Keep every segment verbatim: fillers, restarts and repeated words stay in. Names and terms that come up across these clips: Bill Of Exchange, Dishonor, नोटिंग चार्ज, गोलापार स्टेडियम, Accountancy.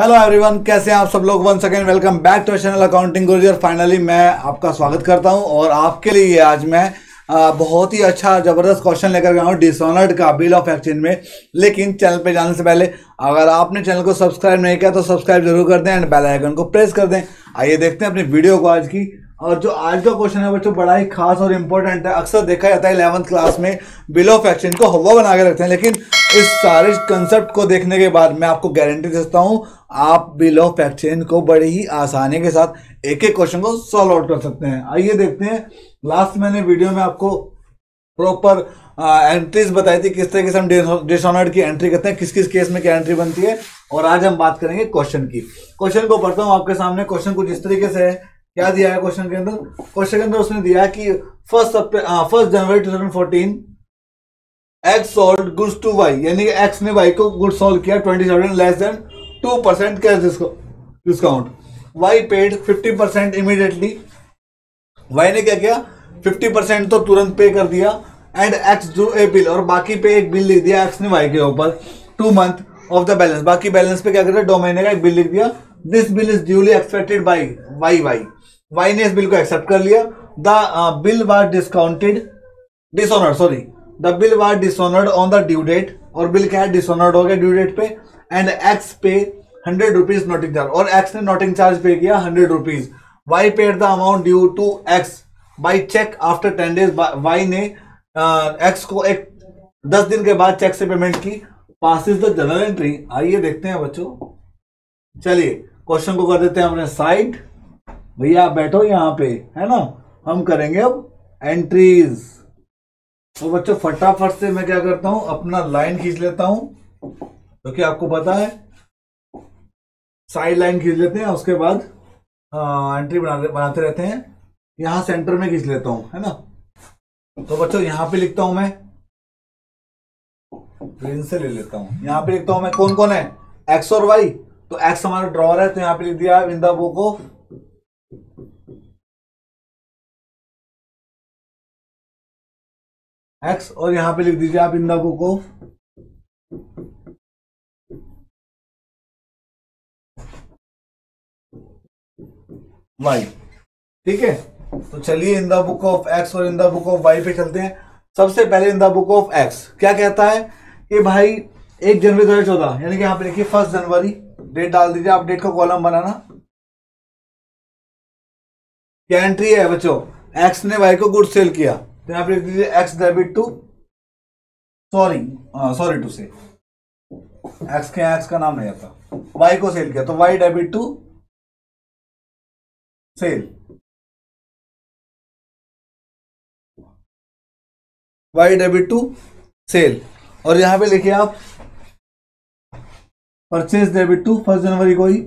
Hello everyone, कैसे हैं आप सब लोग। One second, welcome back to channel accounting Guruji. और फाइनली मैं आपका स्वागत करता हूं और आपके लिए आज मैं आ, बहुत ही अच्छा ज़बरदस्त क्वेश्चन लेकर आया हूं डिसऑनर्ड का बिल ऑफ एक्सचेंज में। लेकिन चैनल पे जाने से पहले अगर आपने चैनल को सब्सक्राइब नहीं किया तो सब्सक्राइब जरूर कर दें एंड बेल आइकन को प्रेस कर दें। आइए देखते हैं अपनी वीडियो को आज की। और जो आज का क्वेश्चन है बच्चों, बड़ा ही खास और इम्पोर्टेंट है। अक्सर देखा जाता है इलेवंथ क्लास में बिल ऑफ एक्सचेंज को हवा बना के रखते हैं, लेकिन इस सारे कंसेप्ट को देखने के बाद मैं आपको गारंटी देता हूँ आप बिल ऑफ एक्सचेंज को बड़ी ही आसानी के साथ एक एक क्वेश्चन को सॉल्व आउट कर सकते हैं। आइए देखते हैं। लास्ट मैंने वीडियो में आपको प्रॉपर एंट्रीज बताई थी किस तरीके से हम डिसऑनर की एंट्री करते हैं, किस किस केस में क्या एंट्री बनती है। और आज हम बात करेंगे क्वेश्चन की। क्वेश्चन को पढ़ता हूँ आपके सामने। क्वेश्चन कुछ इस तरीके से है। क्या दिया है क्वेश्चन के अंदर? क्वेश्चन के अंदर उसने दिया है कि first first January two thousand fourteen X sold goods to Y, यानी कि एक्स ने वाई को गुड सोल्ड किया twenty thousand less than two percent cash discount. Y paid fifty percent immediately. Y ने क्या किया, फिफ्टी परसेंट तो तुरंत पे कर दिया and X drew a bill, और बाकी पे एक बिल लिख दिया एक्स ने वाई के ऊपर two month of the balance. बाकी बैलेंस पे क्या कर दिया, दो महीने का एक बिल लिख दिया। This bill is duly expected by Y Y Y ने इस बिल को एक्सेप्ट कर लिया। The bill was discounted dishonoured sorry the bill was dishonoured on the due date, और बिल क्या है, डिसऑनर्ड हो गया ड्यू डेट पे। And X pay hundred rupees नोटिंग चार्ज, और एक्स ने नोटिंग चार्ज पे किया hundred rupees. Y paid the amount due to X by cheque after ten days. Y ने एक्स को एक दस दिन के बाद चेक से पेमेंट की। Pass is the general entry. आइए देखते हैं बच्चों। चलिए क्वेश्चन को कर देते हैं हमने साइड। भैया आप बैठो यहाँ पे, है ना। हम करेंगे अब एंट्रीज। तो बच्चों फटाफट से मैं क्या करता हूं, अपना लाइन खींच लेता हूं, क्योंकि तो आपको पता है साइड लाइन खींच लेते हैं, उसके बाद आ, एंट्री बनाते बनाते रहते हैं। यहां सेंटर में खींच लेता हूं, है ना। तो बच्चों यहां पे लिखता हूं मैं, प्रिंट से ले लेता हूं। यहां पे लिखता हूं मैं कौन कौन है, एक्स और वाई। तो एक्स हमारा ड्रॉअर है, तो यहां पे लिख दिया in the book of X, और यहां पे लिख दीजिए आप in the book of Y. ठीक है, तो चलिए in the book of X और in the book of Y पे चलते हैं। सबसे पहले in the book of X क्या कहता है कि भाई एक जनवरी दो हजार चौदह, यानी कि यहाँ पे देखिए फर्स्ट जनवरी डेट डाल दीजिए आप, डेट का कॉलम बनाना। क्या एंट्री है बच्चों, एक्स ने वाई को गुड सेल किया, तो यहाँ पे लिख दीजिए X debit to sorry sorry to से एक्स के एक्स का नाम नहीं आता, वाई को सेल किया तो Y debit to sale Y debit to sale. और यहां पे लिखिए आप purchase debit to first January को ही,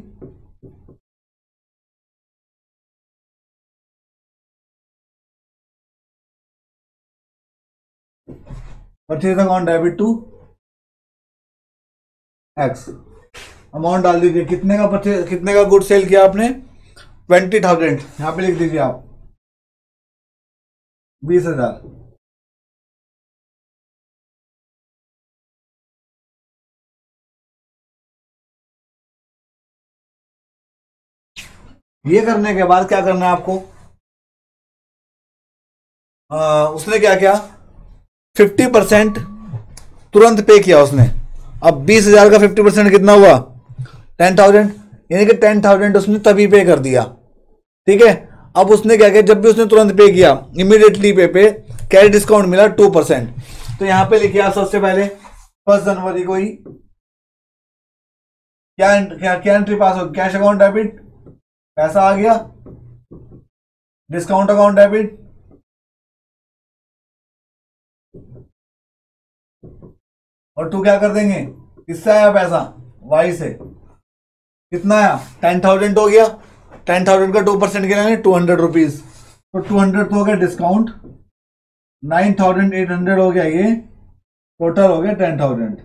purchase account debit to X. Amount डाल दीजिए कितने का परचेज, कितने का गुड सेल किया आपने, ट्वेंटी थाउजेंड। यहां पे लिख दीजिए आप बीस हजार। ये करने के बाद क्या करना है आपको, आ, उसने क्या किया, फिफ्टी परसेंट तुरंत पे किया उसने। अब बीस हजार का फिफ्टी परसेंट कितना हुआ, टेन थाउजेंड, यानी कि टेन थाउजेंड उसने तभी पे कर दिया। ठीक है, अब उसने क्या किया, जब भी उसने तुरंत पे किया इमीडिएटली पे पे कैश डिस्काउंट मिला टू परसेंट। तो यहां पे लिखिए आप सबसे पहले फर्स्ट जनवरी को ही क्या क्या, क्या एंट्री पास होगी, कैश अकाउंट डेबिट पैसा आ गया, डिस्काउंट अकाउंट डेबिट और टू क्या कर देंगे, किससे आया पैसा, वाई से। कितना आया, टेन थाउजेंड हो गया, टेन थाउजेंड का टू परसेंट के लिए टू हंड्रेड रुपीज, तो टू हंड्रेड हो गया discount, nine thousand eight hundred हो गया, ये टोटल हो गया टेन थाउजेंड।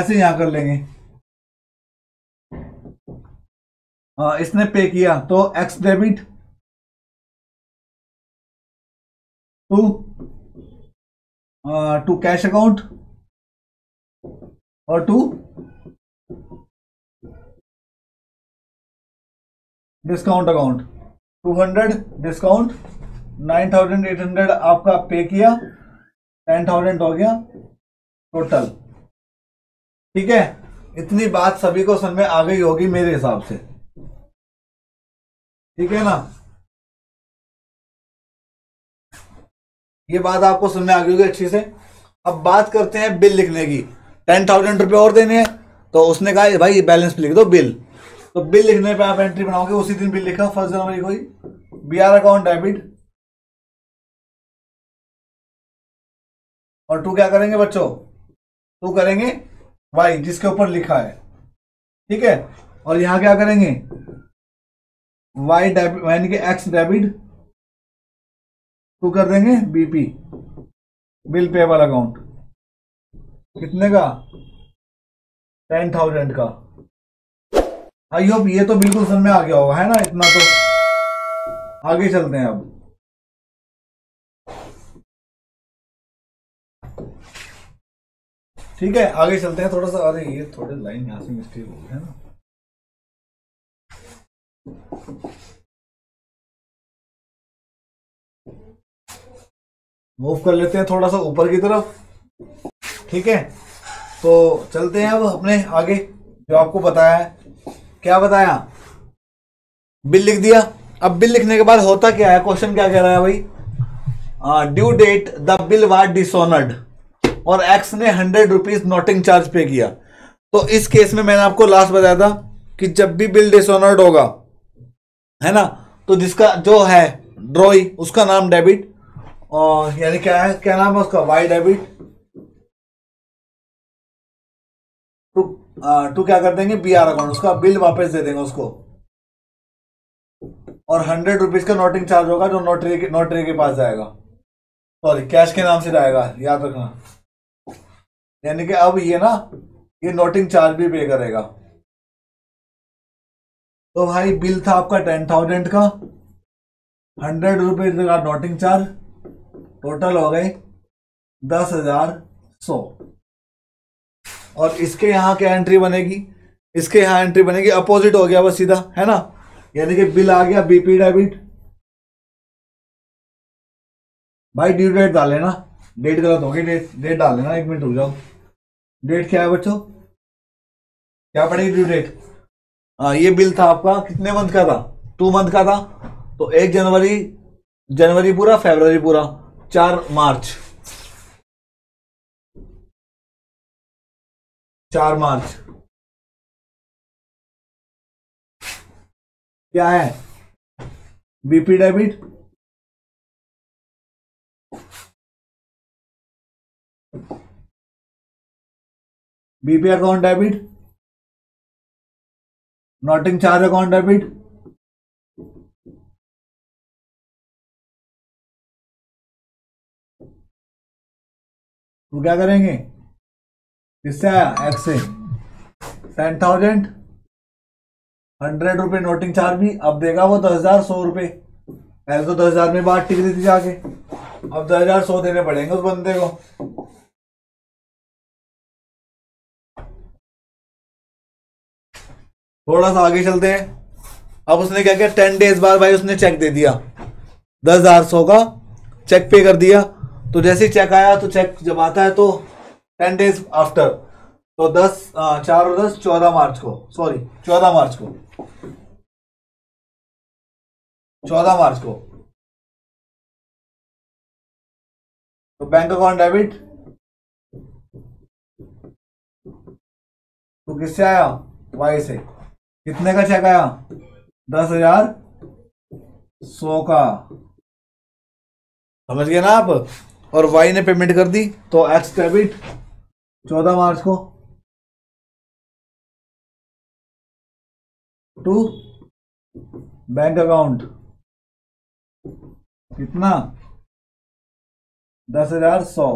ऐसे यहां कर लेंगे। इसने पे किया तो X debit to to cash account और to discount account two hundred discount nine thousand eight hundred आपका पे किया, टेन थाउजेंड हो गया टोटल। ठीक है, इतनी बात सभी को समझ में आ गई होगी मेरे हिसाब से। ठीक है ना, ये बात आपको समझ में आ गई होगी अच्छी से। अब बात करते हैं बिल लिखने की। टेन थाउजेंड रुपये और देने हैं, तो उसने कहा भाई बैलेंस लिख दो बिल। तो बिल लिखने पे आप एंट्री बनाओगे, उसी दिन बिल लिखा फर्स्ट जनवरी को ही। बी आर अकाउंट डेबिट, और टू क्या करेंगे बच्चों, टू करेंगे वाई जिसके ऊपर लिखा है। ठीक है, और यहां क्या करेंगे, वाई डेबिट यानी कि एक्स डेबिट, टू कर देंगे बीपी बिल पेबल अकाउंट। कितने का, टेन थाउजेंड का। आई होप ये तो बिल्कुल समझ में आ गया होगा, है ना। इतना तो आगे चलते हैं। अब ठीक है आगे चलते हैं थोड़ा सा। अरे ये थोड़े लाइन यहां से मिस्टेक हो गया है ना, मूव कर लेते हैं थोड़ा सा ऊपर की तरफ। ठीक है, तो चलते हैं अब अपने आगे। जो आपको बताया है, क्या बताया, बिल लिख दिया। अब बिल लिखने के बाद होता क्या है, क्वेश्चन क्या कह रहा है भाई, due date the bill was dishonoured और एक्स ने hundred rupees नोटिंग चार्ज pay किया। तो इस केस में मैंने आपको लास्ट बताया था कि जब भी बिल डिसऑनर्ड होगा, है ना, तो जिसका जो है ड्रॉई उसका नाम डेबिट, और यानी क्या है, क्या नाम है उसका, वाई डेबिट, टू टू क्या कर देंगे बी आर अकाउंट, उसका बिल वापस दे देंगे उसको। और हंड्रेड रुपीज का नोटिंग चार्ज होगा जो नोटरी के नोटरी के पास जाएगा, सॉरी कैश के नाम से जाएगा, याद रखना। यानी कि अब ये ना ये नोटिंग चार्ज भी पे करेगा। तो भाई बिल था आपका टेन थाउजेंड का, हंड्रेड रुपीज का नोटिंग चार्ज, टोटल हो गए दस हजार सौ। और इसके यहाँ क्या एंट्री बनेगी, इसके यहाँ एंट्री बनेगी, अपोजिट हो गया बस सीधा, है ना। यानी कि बिल आ गया बीपी डेबिट, भाई ड्यू डेट डाल लेना, डेट गलत होगी, डेट डेट डाल लेना, एक मिनट रुक जाओ। डेट क्या है बच्चों, क्या पड़ेगी ड्यू डेट। हाँ, ये बिल था आपका कितने मंथ का था, टू मंथ का था। तो एक जनवरी जनवरी पूरा, फरवरी पूरा, चार मार्च चार मार्च क्या है, BP debit, BP account debit, नोटिंग चार्ज account debit, तो क्या करेंगे, किससे आया, एक्स से, टेन थाउजेंड, हंड्रेड रुपये नोटिंग चार्ज भी, अब देगा वो दस हजार सौ रुपये। पहले तो दस हजार में बात टिक दी थी जाके, अब दस हजार सौ देने पड़ेंगे उस बंदे को। थोड़ा सा आगे चलते हैं। अब उसने क्या किया, टेन डेज बाद भाई उसने चेक दे दिया, दस हजार सौ का चेक पे कर दिया। तो जैसे ही चेक आया, तो चेक जब आता है तो टेन डेज आफ्टर, तो दस चार और दस चौदह मार्च को सॉरी चौदह मार्च को चौदह मार्च को तो बैंक अकाउंट डेबिट, तो किससे आया, वाई से। कितने का चेक आया, दस हजार सौ का, समझ गए ना आप। और वाई ने पेमेंट कर दी, तो एक्स डेबिट चौदह मार्च को टू बैंक अकाउंट, कितना, दस हजार सौ।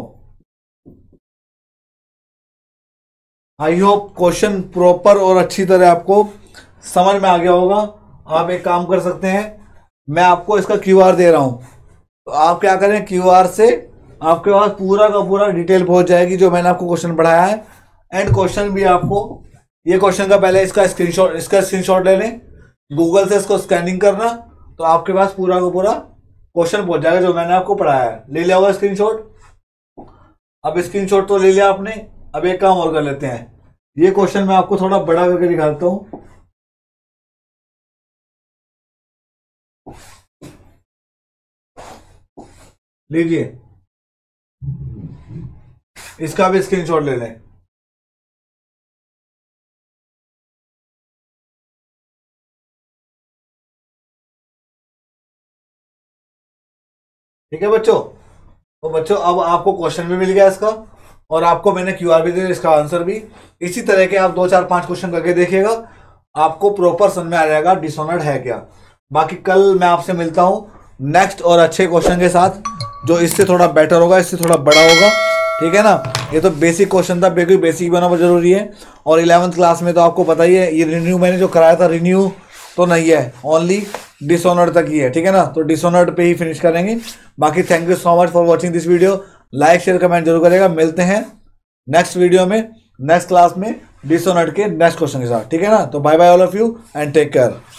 आई होप क्वेश्चन प्रॉपर और अच्छी तरह आपको समझ में आ गया होगा। आप एक काम कर सकते हैं, मैं आपको इसका क्यूआर दे रहा हूं, तो आप क्या करें, क्यूआर से आपके पास पूरा का पूरा डिटेल पहुंच जाएगी जो मैंने आपको क्वेश्चन पढ़ाया है। एंड क्वेश्चन भी आपको, ये क्वेश्चन का पहले इसका स्क्रीनशॉट इसका स्क्रीनशॉट ले लें, गूगल से इसको स्कैनिंग करना, तो आपके पास पूरा का पूरा क्वेश्चन पहुंच जाएगा जो मैंने आपको पढ़ाया है। ले लिया होगा स्क्रीनशॉट। अब स्क्रीनशॉट तो ले लिया आपने। अब एक काम और कर लेते हैं, ये क्वेश्चन मैं आपको थोड़ा बड़ा करके दिखा देता हूँ। लीजिए, इसका भी स्क्रीनशॉट ले लें। ठीक है बच्चों, तो बच्चों अब आपको क्वेश्चन भी मिल गया इसका, और आपको मैंने क्यूआर भी दिया इसका आंसर भी। इसी तरह के आप दो चार पांच क्वेश्चन करके देखिएगा, आपको प्रॉपर समझ में आ जाएगा डिसऑनर्ड है क्या। बाकी कल मैं आपसे मिलता हूं नेक्स्ट और अच्छे क्वेश्चन के साथ, जो इससे थोड़ा बेटर होगा, इससे थोड़ा बड़ा होगा। ठीक है ना, ये तो बेसिक क्वेश्चन था, बिल्कुल बेसिक बनाना बहुत जरूरी है। और इलेवंथ क्लास में तो आपको पता ही है, ये रिन्यू मैंने जो कराया था, रिन्यू तो नहीं है, ओनली डिसऑनर्ड तक ही है। ठीक है ना, तो डिसऑनर्ड पे ही फिनिश करेंगे। बाकी thank you so much for watching this video. Like share comment जरूर करेगा। मिलते हैं नेक्स्ट वीडियो में, नेक्स्ट क्लास में, डिसऑनर्ड के नेक्स्ट क्वेश्चन के साथ। ठीक है ना, तो bye bye all of you and take care.